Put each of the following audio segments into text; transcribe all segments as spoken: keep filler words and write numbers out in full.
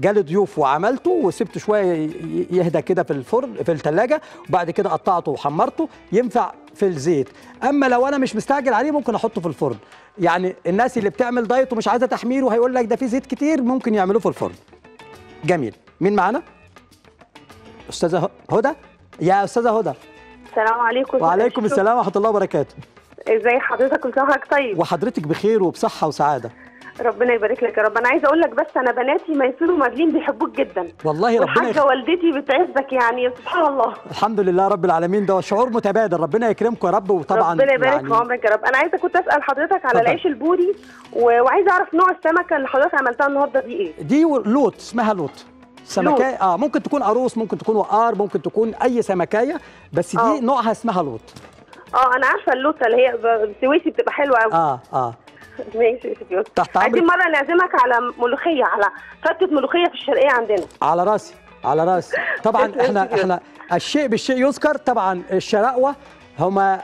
جالي ضيوف وعملته وسبته شويه يهدى كده في الفرن في الثلاجه، وبعد كده قطعته وحمرته، ينفع في الزيت. اما لو انا مش مستعجل عليه ممكن احطه في الفرن. يعني الناس اللي بتعمل دايت ومش عايزه تحمير وهيقول لك ده فيه زيت كتير، ممكن يعملوه في الفرن. جميل. مين معانا؟ استاذه هدى. يا استاذه هدى السلام عليكم. وعليكم السلام ورحمه الله وبركاته. ازاي حضرتك؟ كل سنه طيب وحضرتك بخير وبصحه وسعاده. ربنا يبارك لك يا رب. انا عايزه اقول لك بس انا بناتي ميسون ومادلين بيحبوك جدا والله. ربنا يخليك. حتى والدتي بتعزك يعني سبحان الله. الحمد لله رب العالمين، ده شعور متبادل. ربنا يكرمكم يا رب. وطبعا ربنا يبارك يعني في عمرك يا رب. انا عايزه كنت اسال حضرتك على العيش البوري و... وعايزه اعرف نوع السمكه اللي حضرتك عملتها النهارده دي ايه؟ دي لوت، اسمها لوت سمكه. اه ممكن تكون قاروص، ممكن تكون وقار، ممكن تكون اي سمكايه، بس دي آه. نوعها اسمها لوت. اه انا عارفه اللوته اللي هي سويسي بتبقى حلوه قوي. اه اه ماشي يا سيدي. تحت امرك. عايزين مره نعزمك على ملوخيه، على فتة ملوخيه في الشرقيه عندنا. على راسي على راسي طبعا. احنا احنا الشيء بالشيء يذكر. طبعا الشراقوه هما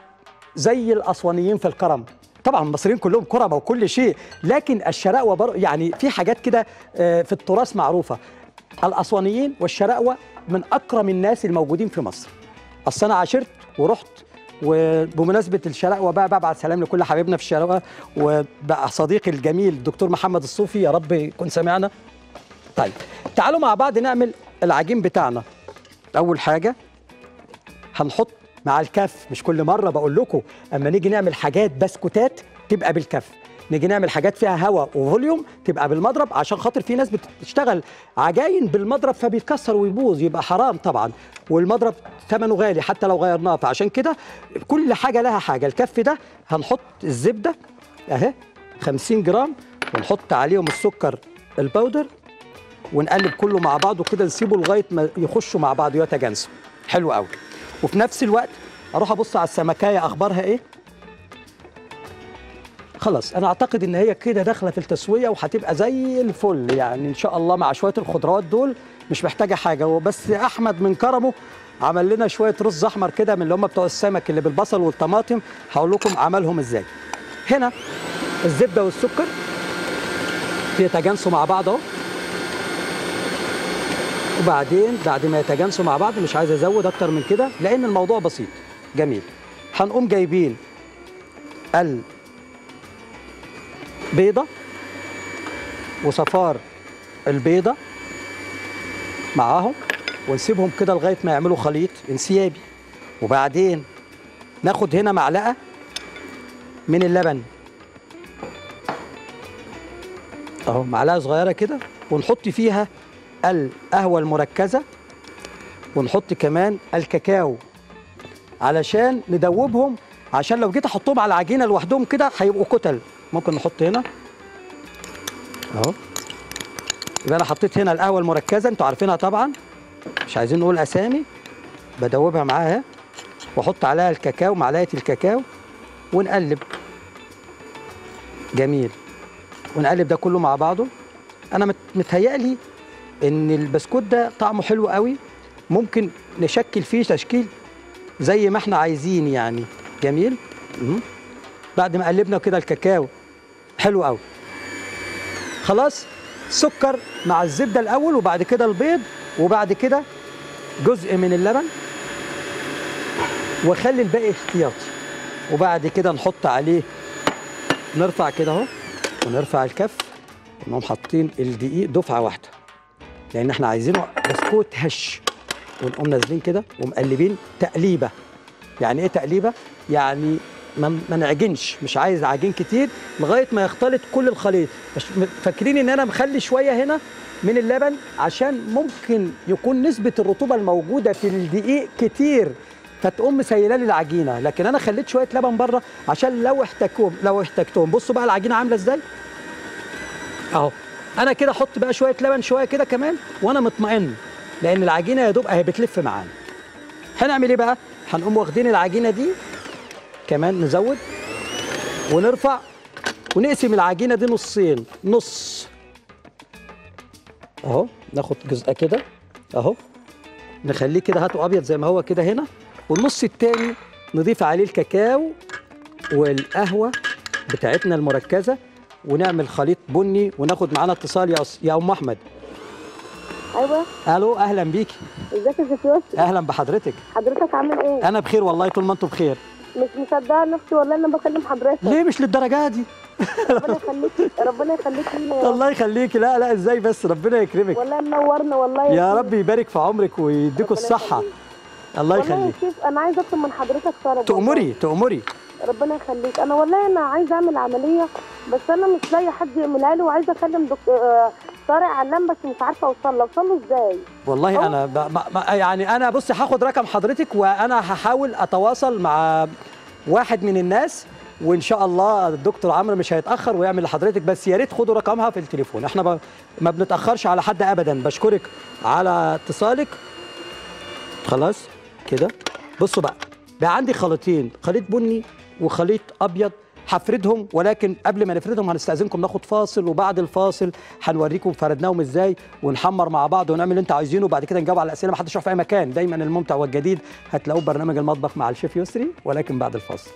زي الاسوانيين في الكرم، طبعا المصريين كلهم كرمه وكل شيء، لكن الشراقوه يعني في حاجات كده في التراث معروفه. الاسوانيين والشراقوه من اكرم الناس الموجودين في مصر. اصل انا عاشرت ورحت، وبمناسبه الشراقوه بقى ببعت سلام لكل حبايبنا في الشراقوه، وبقى صديقي الجميل الدكتور محمد الصوفي، يا رب يكون سامعنا. طيب تعالوا مع بعض نعمل العجين بتاعنا. اول حاجه هنحط مع الكف، مش كل مره بقول لكم اما نيجي نعمل حاجات بسكوتات تبقى بالكف، نيجي نعمل حاجات فيها هواء وفوليوم تبقى بالمضرب، عشان خاطر في ناس بتشتغل عجاين بالمضرب فبيتكسر ويبوظ، يبقى حرام طبعا، والمضرب ثمنه غالي حتى لو غيرناه. فعشان كده كل حاجه لها حاجه. الكف ده هنحط الزبده اهي خمسين جرام، ونحط عليهم السكر الباودر، ونقلب كله مع بعضه كده، نسيبه لغايه ما يخشوا مع بعض يتجانسوا. حلو قوي. وفي نفس الوقت اروح ابص على السمكايه اخبارها ايه. خلاص انا اعتقد ان هي كده داخله في التسويه وهتبقى زي الفل يعني ان شاء الله، مع شويه الخضروات دول مش محتاجه حاجه. هو بس احمد من كرمه عمل لنا شويه رز احمر كده من اللي هم بتوع السمك اللي بالبصل والطماطم، هقول لكم عملهم ازاي. هنا الزبده والسكر بيتجانسوا مع بعض اهو، وبعدين بعد ما يتجانسوا مع بعض مش عايز ازود اكتر من كده لان الموضوع بسيط. جميل. هنقوم جايبين ال بيضة وصفار البيضة معاهم، ونسيبهم كده لغاية ما يعملوا خليط انسيابي. وبعدين ناخد هنا معلقة من اللبن اهو، معلقة صغيرة كده، ونحط فيها القهوة المركزة، ونحط كمان الكاكاو علشان ندوبهم، عشان لو جيت احطهم على العجينة لوحدهم كده هيبقوا كتل. ممكن نحط هنا اهو. يبقى انا حطيت هنا القهوه المركزه، انتوا عارفينها طبعا، مش عايزين نقول اسامي، بدوبها معاها، واحط عليها الكاكاو، معلقه الكاكاو، ونقلب. جميل. ونقلب ده كله مع بعضه. انا متهيألي ان البسكوت ده طعمه حلو قوي، ممكن نشكل فيه تشكيل زي ما احنا عايزين يعني. جميل. بعد ما قلبنا كده الكاكاو حلو قوي. خلاص. سكر مع الزبده الاول، وبعد كده البيض، وبعد كده جزء من اللبن، واخلي الباقي احتياطي. وبعد كده نحط عليه، نرفع كده اهو، ونرفع الكف، ونقوم حاطين الدقيق دفعه واحده لان احنا عايزينه بسكوت هش، ونقوم نازلين كده ومقلبين تقليبه. يعني ايه تقليبه؟ يعني ما نعجنش، مش عايز عجين كتير لغايه ما يختلط كل الخليط. فاكرين ان انا مخلي شويه هنا من اللبن عشان ممكن يكون نسبه الرطوبه الموجوده في الدقيق كتير فتقوم مسيله لي العجينه، لكن انا خليت شويه لبن بره عشان لو احتاجتهم لو احتاجتهم. بصوا بقى العجينه عامله ازاي اهو. انا كده احط بقى شويه لبن شويه كده كمان وانا مطمئن، لان العجينه يا دوب اهي بتلف معانا. هنعمل ايه بقى؟ هنقوم واخدين العجينه دي كمان، نزود ونرفع، ونقسم العجينه دي نصين، نص اهو، ناخد جزء كده اهو، نخليه كده هاتوا ابيض زي ما هو كده هنا، والنص التاني نضيف عليه الكاكاو والقهوه بتاعتنا المركزه، ونعمل خليط بني. وناخد معانا اتصال يا يا ام احمد. ايوه الو، اهلا بيكي. ازيك يا استاذ يسري؟ اهلا بحضرتك. حضرتك عامل ايه؟ انا بخير والله، طول ما انتوا بخير. مش مصدقه نفسي والله انا بكلم حضرتك. ليه مش للدرجه دي؟ ربنا يخليكي ربنا يخليكي لينا. الله يخليكي. لا لا ازاي بس، ربنا يكرمك والله، منورنا والله. يا رب يبارك في عمرك ويديكوا الصحه. الله يخليك. انا عايزه اطلب من حضرتك طلب. تأمري تأمري. ربنا يخليك. انا والله انا عايزه اعمل عمليه، بس انا مش لاقيه حد يعملها لي، وعايزه اكلم دكتور طارق علام بس مش عارفه اوصل له. اوصل له ازاي؟ والله أوه. انا ب... ب... يعني انا بصي هاخد رقم حضرتك وانا هحاول اتواصل مع واحد من الناس، وان شاء الله الدكتور عمرو مش هيتاخر ويعمل لحضرتك. بس يا ريت خدوا رقمها في التليفون، احنا ب... ما بنتاخرش على حد ابدا. بشكرك على اتصالك. خلاص كده بصوا بقى، بقى عندي خليطين، خليط بني وخليط ابيض، هفردهم. ولكن قبل ما نفردهم هنستأذنكم ناخد فاصل، وبعد الفاصل هنوريكم فردناهم ازاي ونحمر مع بعض ونعمل اللي انتوا عايزينه، وبعد كده نجاوب على الاسئله. ما حدش يروح في اي مكان، دايما الممتع والجديد هتلاقوه برنامج المطبخ مع الشيف يسري، ولكن بعد الفاصل.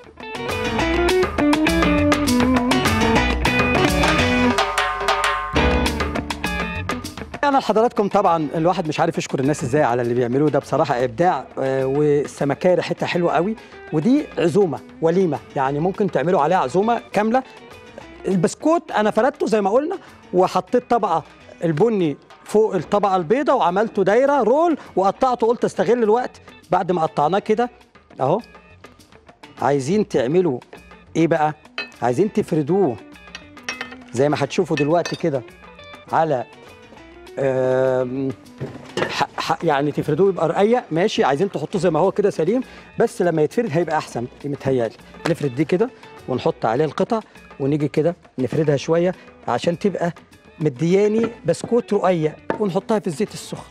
أنا لحضراتكم طبعا الواحد مش عارف يشكر الناس ازاي على اللي بيعملوه ده، بصراحه ابداع. والسمكيه ريحتها حلوه قوي، ودي عزومه وليمه، يعني ممكن تعملوا عليها عزومه كامله. البسكوت انا فردته زي ما قلنا، وحطيت طبقه البني فوق الطبقه البيضاء وعملته دايره رول وقطعته. قلت استغل الوقت بعد ما قطعناه كده اهو. عايزين تعملوا ايه بقى؟ عايزين تفردوه زي ما هتشوفوا دلوقتي كده على يعني تفردوه يبقى رقيق ماشي. عايزين تحطوه زي ما هو كده سليم، بس لما يتفرد هيبقى احسن متهيألي. نفرد دي كده ونحط عليها القطع، ونيجي كده نفردها شويه عشان تبقى مدياني بسكوت رقيق، ونحطها في الزيت السخن.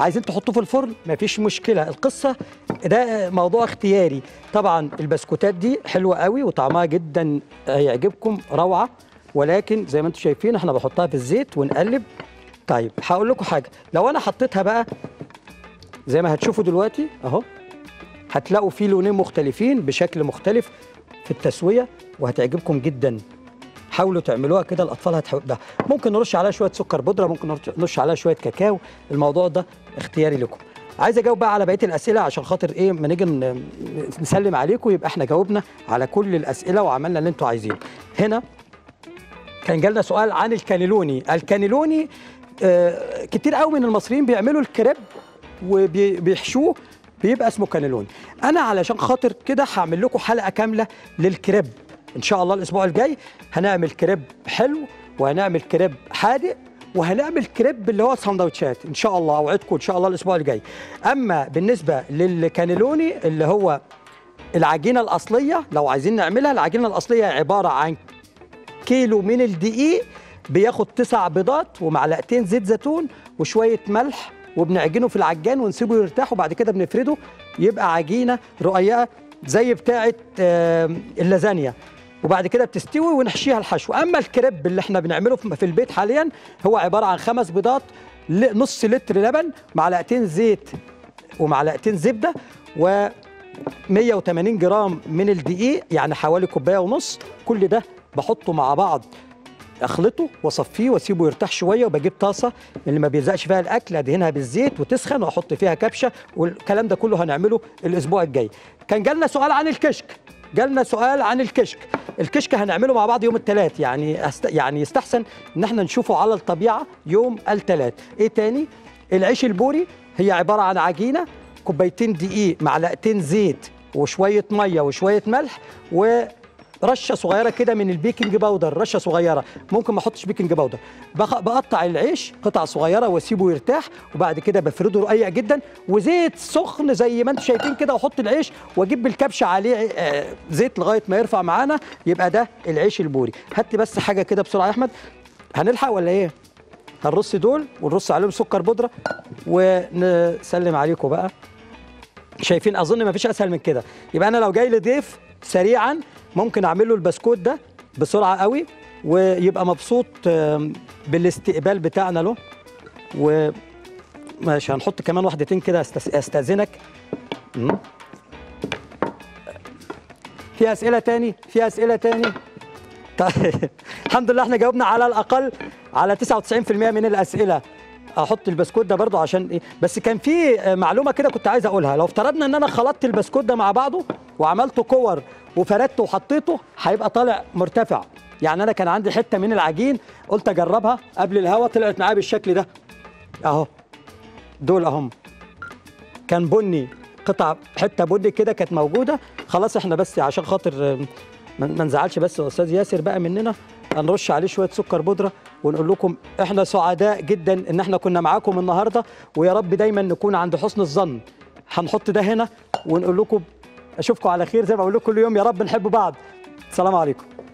عايزين تحطوه في الفرن مفيش مشكله، القصه ده موضوع اختياري. طبعا البسكوتات دي حلوه قوي وطعمها جدا هيعجبكم، روعه. ولكن زي ما انتم شايفين احنا بحطها في الزيت ونقلب. طيب هقول لكم حاجه، لو انا حطيتها بقى زي ما هتشوفوا دلوقتي اهو، هتلاقوا فيه لونين مختلفين بشكل مختلف في التسويه، وهتعجبكم جدا. حاولوا تعملوها كده، الاطفال هتحبها. ممكن نرش عليها شويه سكر بودره، ممكن نرش عليها شويه كاكاو، الموضوع ده اختياري لكم. عايز اجاوب بقى على بقيه الاسئله عشان خاطر ايه ما نيجي نسلم عليكم يبقى احنا جاوبنا على كل الاسئله وعملنا اللي انتوا عايزينه. هنا كان جالنا سؤال عن الكانيلوني. الكانيلوني آه كتير قوي من المصريين بيعملوا الكريب وبيحشوه بيبقى اسمه كانيلوني. انا علشان خاطر كده هعمل لكم حلقه كامله للكريب ان شاء الله الاسبوع الجاي. هنعمل كريب حلو، وهنعمل كريب حادق، وهنعمل كريب اللي هو سندوتشات ان شاء الله. اوعدكم ان شاء الله الاسبوع الجاي. اما بالنسبه للكانيلوني اللي هو العجينه الاصليه، لو عايزين نعملها العجينه الاصليه عباره عن كيلو من الدقيق، بياخد تسع بيضات ومعلقتين زيت زيتون وشويه ملح، وبنعجنه في العجان ونسيبه يرتاح، وبعد كده بنفرده يبقى عجينه رقيقه زي بتاعه اللازانيا، وبعد كده بتستوي ونحشيها الحشو. اما الكريب اللي احنا بنعمله في البيت حاليا هو عباره عن خمس بيضات، نص لتر لبن، معلقتين زيت ومعلقتين زبده، و مية وتمانين جرام من الدقيق، يعني حوالي كوبايه ونص. كل ده بحطه مع بعض، اخلطه واصفيه واسيبه يرتاح شويه، وبجيب طاسه اللي ما بيلزقش فيها الاكل ادهنها بالزيت وتسخن، واحط فيها كبشه. والكلام ده كله هنعمله الاسبوع الجاي. كان جالنا سؤال عن الكشك، جالنا سؤال عن الكشك. الكشك هنعمله مع بعض يوم الثلاث، يعني أست... يعني يستحسن ان احنا نشوفه على الطبيعه يوم الثلاث. ايه تاني؟ العيش البوري هي عباره عن عجينه، كوبايتين دقيق، معلقتين زيت وشويه ميه وشويه ملح، و رشه صغيره كده من البيكنج باودر، رشه صغيره، ممكن ما احطش بيكنج باودر. بقطع العيش قطع صغيره واسيبه يرتاح، وبعد كده بفرده رقيق جدا، وزيت سخن زي ما انتم شايفين كده، واحط العيش واجيب بالكبشه عليه زيت لغايه ما يرفع معانا. يبقى ده العيش البوري. هات لي بس حاجه كده بسرعه يا احمد. هنلحق ولا ايه؟ هنرص دول ونرص عليهم سكر بودره ونسلم عليكم بقى. شايفين؟ اظن ما فيش اسهل من كده. يبقى انا لو جاي لضيف سريعا ممكن اعمل له البسكوت ده بسرعه قوي، ويبقى مبسوط بالاستقبال بتاعنا له. وماشي هنحط كمان واحدتين كده. استاذنك، في اسئله تاني؟ في اسئله تاني؟ طيب الحمد لله احنا جاوبنا على الاقل على تسعة وتسعين في المية من الاسئله. احط البسكوت ده برضو عشان ايه. بس كان في معلومه كده كنت عايز اقولها، لو افترضنا ان انا خلطت البسكوت ده مع بعضه وعملته كور وفردته وحطيته هيبقى طالع مرتفع. يعني انا كان عندي حته من العجين قلت اجربها قبل الهوا، طلعت معايا بالشكل ده اهو. دول اهم كان بني، قطعه حته بني كده كانت موجوده. خلاص احنا بس عشان خاطر ما نزعلش بس استاذ ياسر بقى مننا، هنرش عليه شويه سكر بودره ونقول لكم احنا سعداء جدا ان احنا كنا معاكم النهارده، ويا رب دايما نكون عند حسن الظن. هنحط ده هنا ونقول لكم اشوفكم على خير زي ما بقول لكم كل يوم، يا رب نحب بعض. السلام عليكم.